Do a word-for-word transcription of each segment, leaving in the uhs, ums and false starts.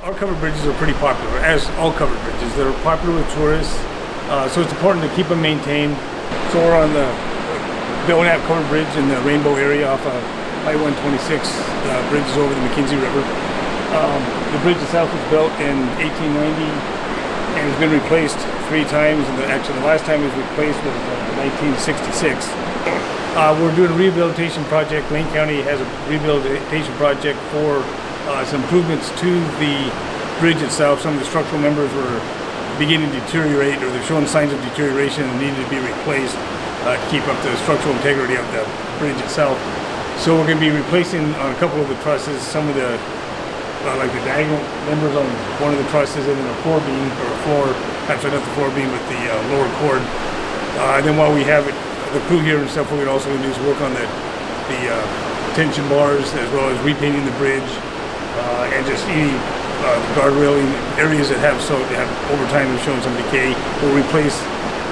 Our covered bridges are pretty popular, as all covered bridges. They're popular with tourists, uh, so it's important to keep them maintained. So we're on the Belknap Covered Bridge in the Rainbow area off of I one twenty-six. The bridge is over the McKenzie River. Um, the bridge itself was built in eighteen ninety and has been replaced three times. And the, actually, the last time it was replaced was uh, nineteen sixty-six. Uh, we're doing a rehabilitation project. Lane County has a rehabilitation project for uh, some improvements to the bridge itself. Some of the structural members were beginning to deteriorate, or they're showing signs of deterioration and needed to be replaced uh, to keep up the structural integrity of the bridge itself. So we're going to be replacing on a couple of the trusses, some of the Uh, like the diagonal members on one of the trusses, and then a four beam, or a floor, actually not the four beam, but the uh, lower cord. Uh, and then while we have it, the crew here and stuff, we're also going to do is work on the, the uh, tension bars, as well as repainting the bridge, uh, and just any uh, guardrail areas that have, so have over time have shown some decay. We'll replace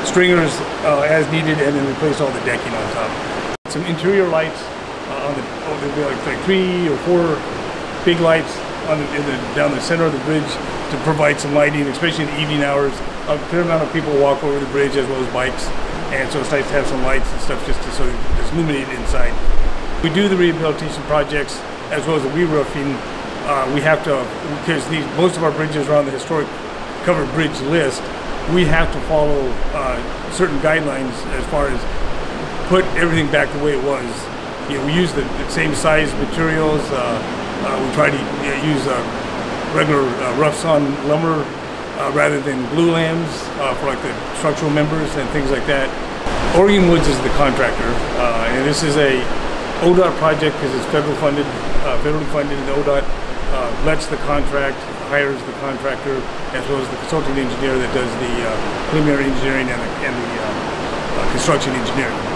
stringers uh, as needed, and then replace all the decking on top. Some interior lights uh, on the, oh, there'll be like, like three or four big lights On the, in the, down the center of the bridge to provide some lighting, especially in the evening hours. A fair amount of people walk over the bridge as well as bikes, and so it's nice to have some lights and stuff just to sort of just illuminate inside. We do the rehabilitation projects as well as the re-roofing. Uh, we have to, because these, most of our bridges are on the historic covered bridge list, we have to follow uh, certain guidelines as far as put everything back the way it was. You know, we use the, the same size materials. Uh, Uh, we try to you know, use uh, regular uh, rough sawn lumber uh, rather than glue lambs uh, for like the structural members and things like that. Oregon Woods is the contractor, uh, and this is a O D O T project because it's federal funded, uh, federally funded. And O D O T uh, lets the contract, hires the contractor, as well as the consulting engineer that does the uh, preliminary engineering and the, and the uh, uh, construction engineering.